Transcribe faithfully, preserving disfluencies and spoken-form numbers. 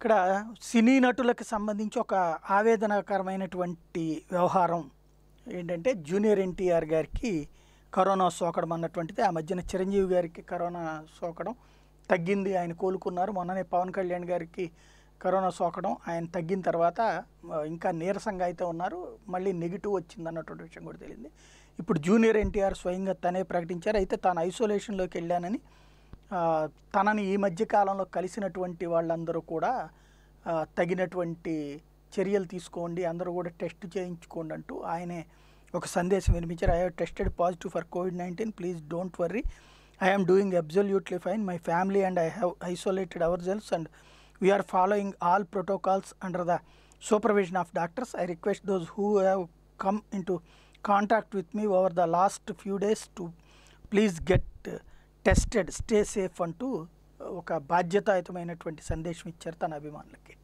ఇక్కడ సినీ నటులకు సంబంధించి ఒక ఆవేదనకరమైనటువంటి వ్యవహారం ఏంటంటే జూనియర్ ఎన్టీఆర్ గారికి కరోనా సోకడం అన్నటువంటిది. ఆ మధ్యన చిరంజీవి గారికి కరోనా సోకడం తగ్గింది, ఆయన కోలుకున్నారు. మొన్ననే పవన్ కళ్యాణ్ గారికి కరోనా సోకడం, ఆయన తగ్గిన తర్వాత ఇంకా నీరసంగా అయితే ఉన్నారు, మళ్ళీ నెగిటివ్ వచ్చింది అన్నటువంటి విషయం కూడా తెలిసింది. ఇప్పుడు జూనియర్ ఎన్టీఆర్ స్వయంగా తనే ప్రకటించారు. అయితే తాను ఐసోలేషన్లోకి వెళ్ళానని, తనని ఈ మధ్యకాలంలో కలిసినటువంటి వాళ్ళందరూ కూడా తగినటువంటి చర్యలు తీసుకోండి, అందరూ కూడా టెస్ట్ చేయించుకోండి అంటూ ఆయనే ఒక సందేశం వినిపించారు. I have tested positive for COVID nineteen, please don't worry, I'm doing absolutely fine, my family and I have isolated hour shelves and we are following all protocols under the supervision of doctors. I request those who have come into contact with me over the last few days to please get uh, tested, stay safe అంటూ ఒక బాధ్యతాయుతమైనటువంటి సందేశం ఇచ్చారు తన అభిమానులకి.